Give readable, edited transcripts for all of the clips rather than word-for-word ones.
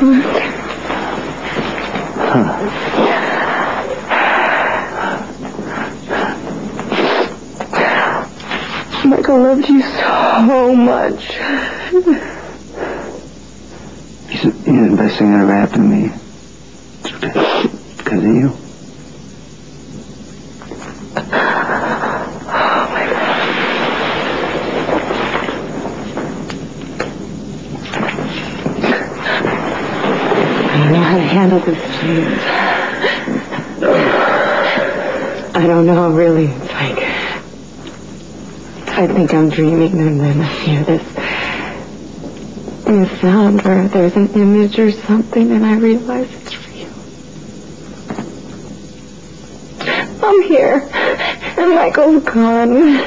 Huh. Michael loved you so much. He's the best thing that ever happened to me. Because of you. Handle this, James. I don't know, really. It's like I think I'm dreaming, and then I hear this sound, or there's an image or something, and I realize it's real. I'm here, and Michael's gone.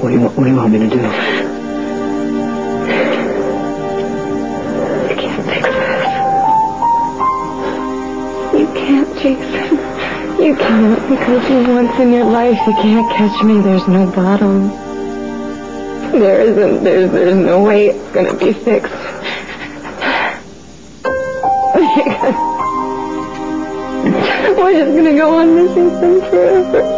What do you want me to do? You can't fix this. You can't, Jason. You can't, because you once in your life, you can't catch me. There's no bottom. There's no way it's gonna be fixed. We're just gonna go on missing them forever.